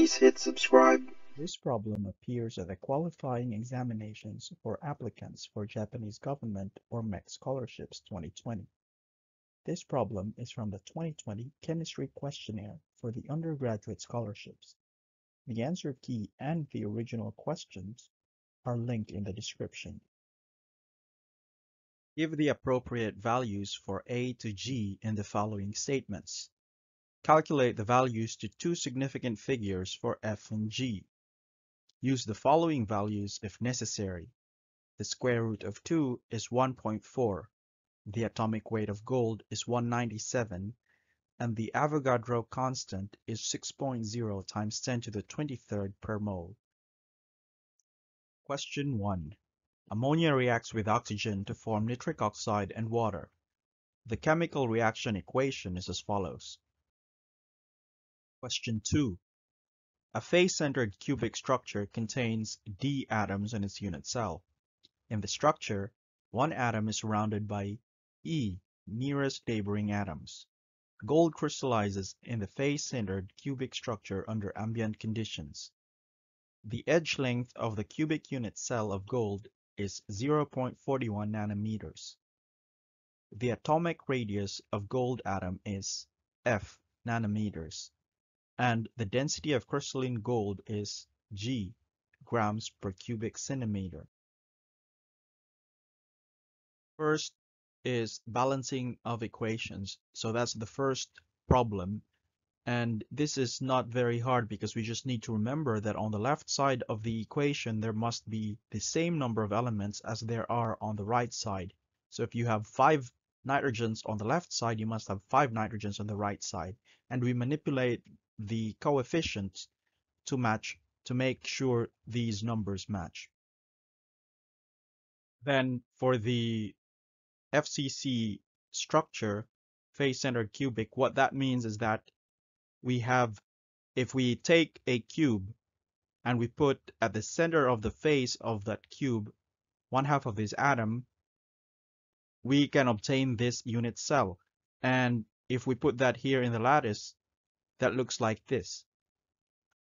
Please hit subscribe. This problem appears at the qualifying examinations for applicants for Japanese government or MEXT scholarships 2020. This problem is from the 2020 chemistry questionnaire for the undergraduate scholarships. The answer key and the original questions are linked in the description. Give the appropriate values for A to G in the following statements. Calculate the values to two significant figures for F and G. Use the following values if necessary. The square root of 2 is 1.4, the atomic weight of gold is 197, and the Avogadro constant is 6.0 times 10 to the 23rd per mole. Question 1. Ammonia reacts with oxygen to form nitric oxide and water. The chemical reaction equation is as follows. Question 2. A face-centered cubic structure contains D atoms in its unit cell. In the structure, one atom is surrounded by E, nearest neighboring atoms. Gold crystallizes in the face-centered cubic structure under ambient conditions. The edge length of the cubic unit cell of gold is 0.41 nanometers. The atomic radius of gold atom is F nanometers. And the density of crystalline gold is G grams per cubic centimeter. First is balancing of equations. So that's the first problem. And this is not very hard because we just need to remember that on the left side of the equation, there must be the same number of elements as there are on the right side. So if you have 5 nitrogens on the left side, you must have 5 nitrogens on the right side. And we manipulate the coefficients to make sure these numbers match. Then for the FCC structure, face-centered cubic, what that means is that we have, if we take a cube and we put at the center of the face of that cube 1/2 of this atom, we can obtain this unit cell. And if we put that here in the lattice, that looks like this.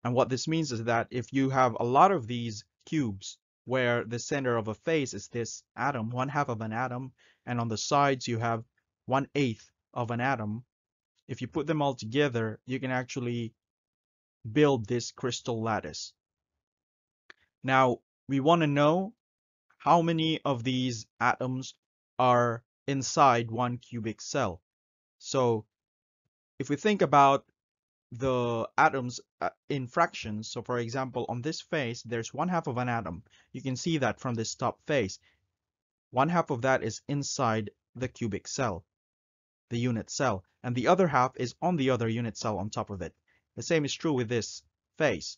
And what this means is that if you have a lot of these cubes where the center of a face is this atom, 1/2 of an atom, and on the sides you have 1/8 of an atom, if you put them all together, you can actually build this crystal lattice. Now, we want to know how many of these atoms are inside one cubic cell. So if we think about the atoms in fractions, so for example on this face there's 1/2 of an atom. You can see that from this top face, 1/2 of that is inside the cubic cell, the unit cell, and the other half is on the other unit cell on top of it. The same is true with this face.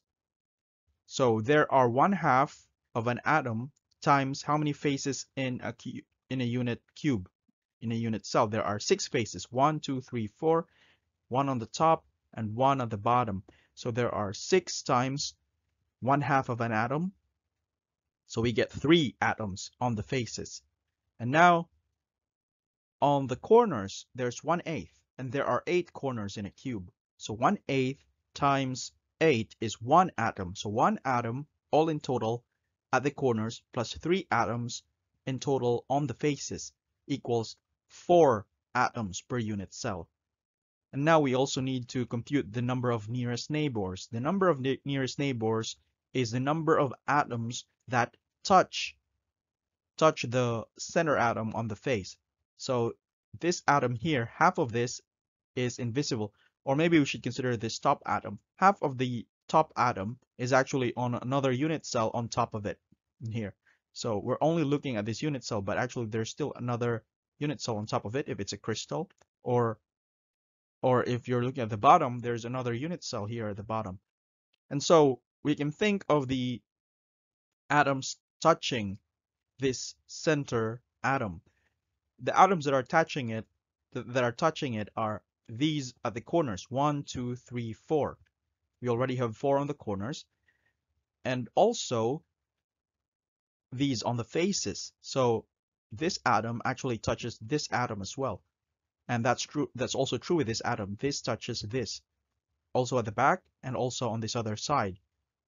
So there are 1/2 of an atom times how many faces in a unit cell? There are 6 faces, 1, 2, 3, 4, one on the top and one at the bottom. So there are 6 times 1/2 of an atom. So we get 3 atoms on the faces. And now on the corners, there's 1/8, and there are 8 corners in a cube. So 1/8 times 8 is 1 atom. So 1 atom all in total at the corners plus 3 atoms in total on the faces equals 4 atoms per unit cell. And now we also need to compute the number of nearest neighbors. The number of nearest neighbors is the number of atoms that touch the center atom on the face. So this atom here, 1/2 of this is invisible, or maybe we should consider this top atom. 1/2 of the top atom is actually on another unit cell on top of it in here. So we're only looking at this unit cell, but actually there's still another unit cell on top of it if it's a crystal, or if you're looking at the bottom, there's another unit cell here at the bottom. And so we can think of the atoms touching this center atom. The atoms that are touching it are these at the corners, 1, 2, 3, 4. We already have 4 on the corners, and also these on the faces. So this atom actually touches this atom as well. And that's true. That's also true with this atom. This touches this. also at the back and also on this other side.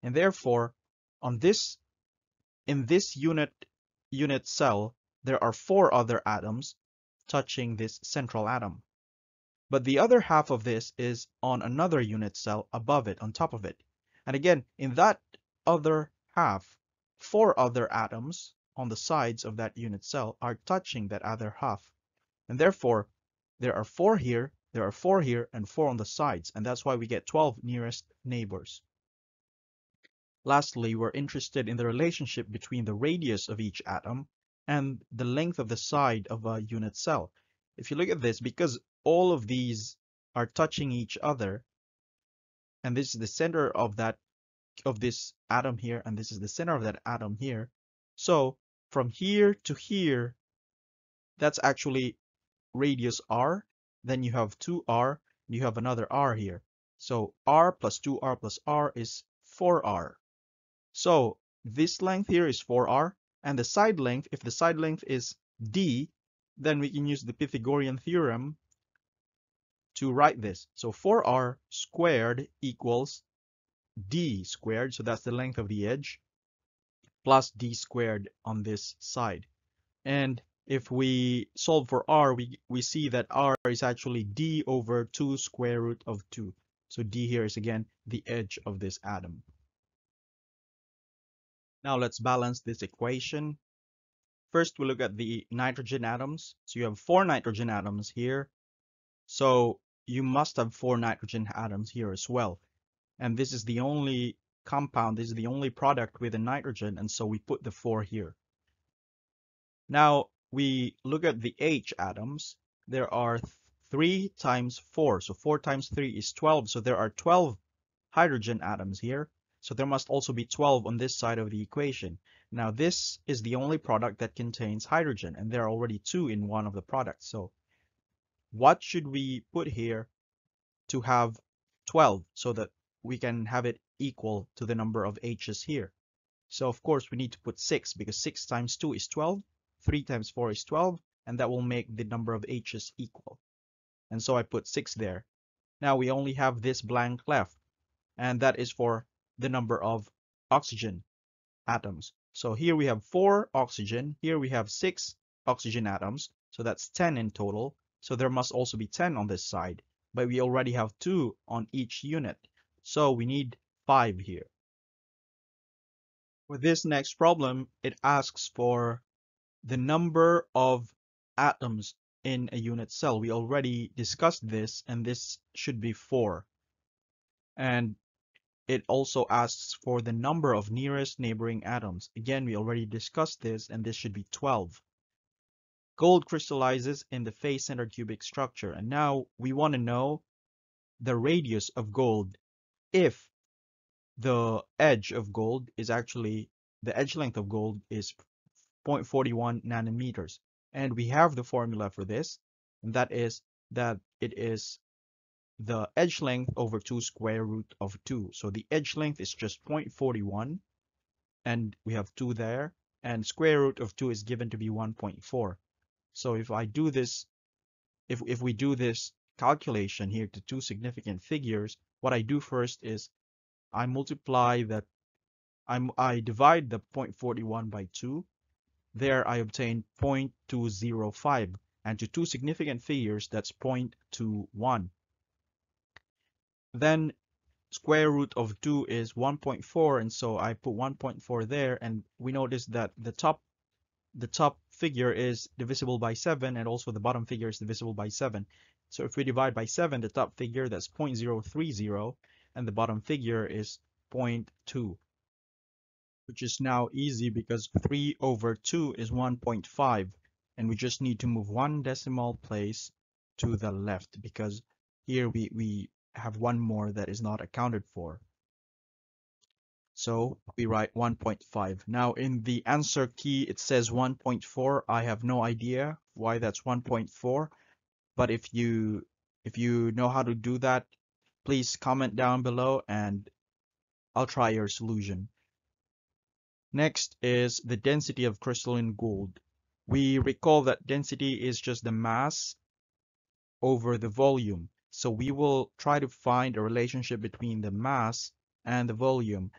And therefore, on this, in this unit cell, there are 4 other atoms touching this central atom. But the other half of this is on another unit cell above it, on top of it. And again, in that other half, 4 other atoms on the sides of that unit cell are touching that other half. And therefore, there are 4 here, there are 4 here, and 4 on the sides. And that's why we get 12 nearest neighbors. Lastly, we're interested in the relationship between the radius of each atom and the length of the side of a unit cell. If you look at this, because all of these are touching each other, and this is the center of this atom here, and this is the center of that atom here. So from here to here, that's actually radius r. Then you have 2r, and you have another r here. So r plus 2r plus r is 4r. So this length here is 4r, and the side length, if the side length is d, then we can use the Pythagorean theorem to write this. So 4r squared equals d squared, so that's the length of the edge, plus d squared on this side. And if we solve for r, we see that r is actually d over 2 square root of 2. So d here is again the edge of this atom. Now let's balance this equation. First we look at the nitrogen atoms. So you have 4 nitrogen atoms here. So you must have 4 nitrogen atoms here as well. And this is the only compound, this is the only product with a nitrogen, and so we put the 4 here. Now we look at the H atoms. There are 3 times 4, so 4 times 3 is 12, so there are 12 hydrogen atoms here. So there must also be 12 on this side of the equation. Now this is the only product that contains hydrogen, and there are already 2 in one of the products. So what should we put here to have 12 so that we can have it equal to the number of H's here? So of course we need to put 6, because 6 times 2 is 12, 3 times 4 is 12, and that will make the number of H's equal. And so I put 6 there. Now we only have this blank left, and that is for the number of oxygen atoms. So here we have 4 oxygen, here we have 6 oxygen atoms, so that's 10 in total. So there must also be 10 on this side, but we already have 2 on each unit. So we need 5 here. For this next problem, it asks for the number of atoms in a unit cell. We already discussed this, and this should be 4. And it also asks for the number of nearest neighboring atoms. Again, we already discussed this, and this should be 12. Gold crystallizes in the face-centered cubic structure, and now we want to know the radius of gold if the edge of gold is actually, the edge length of gold is 0.41 nanometers. And we have the formula for this, and that is that it is the edge length over 2 square root of 2. So the edge length is just 0.41, and we have 2 there, and square root of 2 is given to be 1.4. So if I do this, if we do this calculation here to 2 significant figures, what I do first is I multiply that, I divide the 0.41 by 2. There I obtain 0.205, and to 2 significant figures, that's 0.21. Then square root of 2 is 1.4, and so I put 1.4 there, and we notice that the top figure is divisible by 7, and also the bottom figure is divisible by 7. So if we divide by 7, the top figure, that's 0.030, and the bottom figure is 0.2, which is now easy because 3 over 2 is 1.5, and we just need to move 1 decimal place to the left, because here we have 1 more that is not accounted for. So we write 1.5. Now in the answer key, it says 1.4. I have no idea why that's 1.4, but if you know how to do that, please comment down below and I'll try your solution. Next is the density of crystalline gold. We recall that density is just the mass over the volume. So we will try to find a relationship between the mass and the volume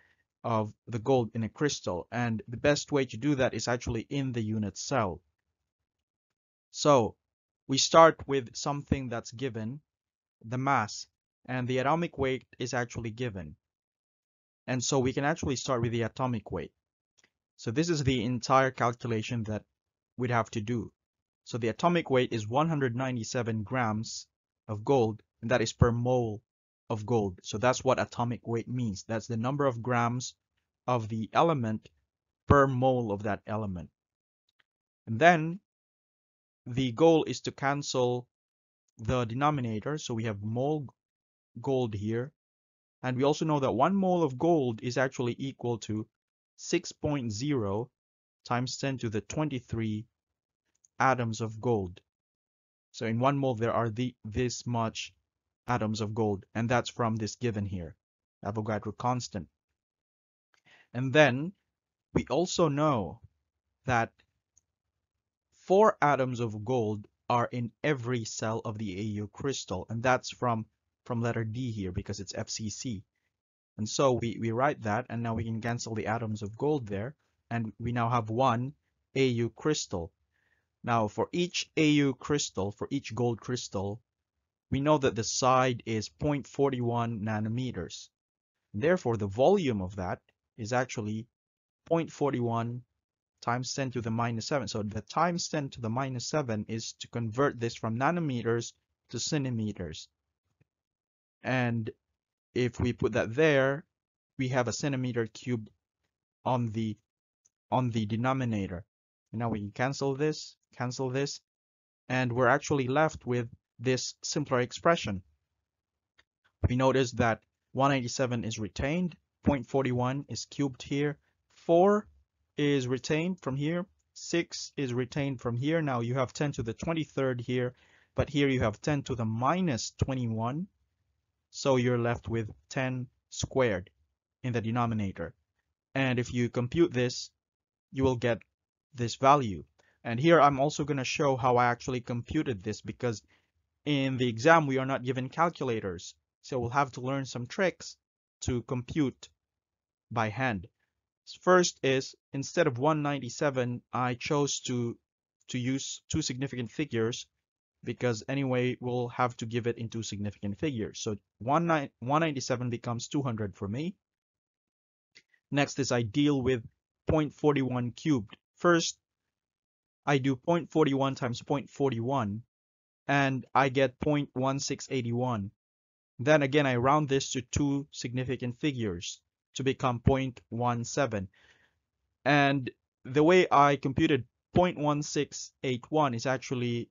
of the gold in a crystal, and the best way to do that is actually in the unit cell. So we start with something that's given, the mass, and the atomic weight is actually given, and so we can actually start with the atomic weight. So this is the entire calculation that we'd have to do. So the atomic weight is 197 grams of gold, and that is per mole of gold. So that's what atomic weight means. That's the number of grams of the element per mole of that element. And then the goal is to cancel the denominator. So we have mole gold here. And we also know that 1 mole of gold is actually equal to 6.0 times 10 to the 23 atoms of gold. So in 1 mole there are this much atoms of gold, and that's from this given here, Avogadro constant. And then we also know that 4 atoms of gold are in every cell of the AU crystal, and that's from letter D here because it's FCC. And so we write that, and now we can cancel the atoms of gold there, and we now have 1 AU crystal. Now for each AU crystal, for each gold crystal, we know that the side is 0.41 nanometers. Therefore, the volume of that is actually 0.41 times 10 to the minus 7. So the times 10 to the minus 7 is to convert this from nanometers to centimeters. And if we put that there, we have a centimeter cubed on the denominator. Now we can cancel this, and we're actually left with this simpler expression. We notice that 187 is retained, 0.41 is cubed here, 4 is retained from here, 6 is retained from here. Now you have 10 to the 23rd here, but here you have 10 to the minus 21, so you're left with 10 squared in the denominator. And if you compute this, you will get this value. And here I'm also going to show how I actually computed this, because in the exam we are not given calculators, so we'll have to learn some tricks to compute by hand. First is, instead of 197, I chose to use 2 significant figures, because anyway we'll have to give it in 2 significant figures. So 197 becomes 200 for me. Next is, I deal with 0.41 cubed. First, I do 0.41 times 0.41, and I get 0.1681. Then again, I round this to 2 significant figures to become 0.17. And the way I computed 0.1681 is actually,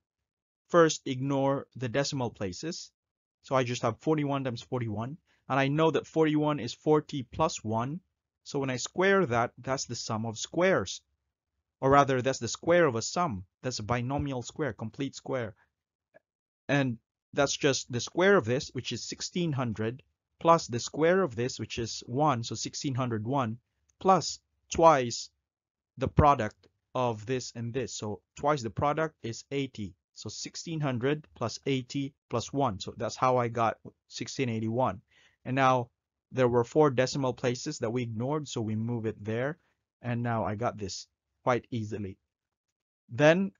first ignore the decimal places. So I just have 41 times 41, and I know that 41 is 40 plus 1. So when I square that, that's the sum of squares. Or rather, that's the square of a sum. That's a binomial square, complete square. And that's just the square of this, which is 1600, plus the square of this, which is 1, so 1601, plus twice the product of this and this. So twice the product is 80. So 1600 plus 80 plus 1. So that's how I got 1681. And now there were 4 decimal places that we ignored, so we move it there. And now I got this quite easily. Then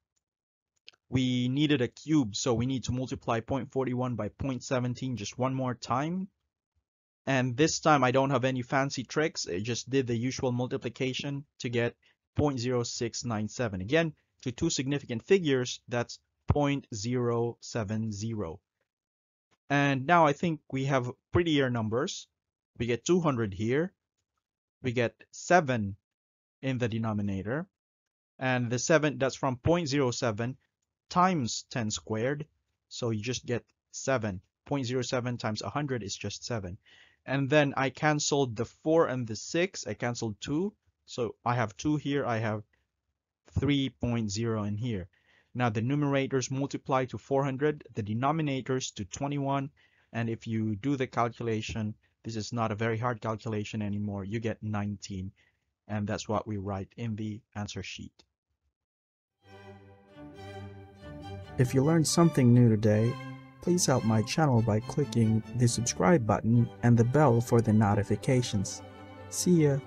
we needed a cube, so we need to multiply 0.41 by 0.17 just one more time. And this time I don't have any fancy tricks, it just did the usual multiplication to get 0.0697. Again, to 2 significant figures, that's 0.070. And now I think we have prettier numbers. We get 200 here, we get 7 in the denominator, and the 7, that's from 0.07 times 10 squared, so you just get 7. 0.07 times 100 is just 7. And then I cancelled the 4 and the 6, I cancelled 2, so I have 2 here, I have 3.0 in here. Now the numerators multiply to 400, the denominators to 21, and if you do the calculation, this is not a very hard calculation anymore, you get 19. And that's what we write in the answer sheet. If you learned something new today, please help my channel by clicking the subscribe button and the bell for the notifications. See ya!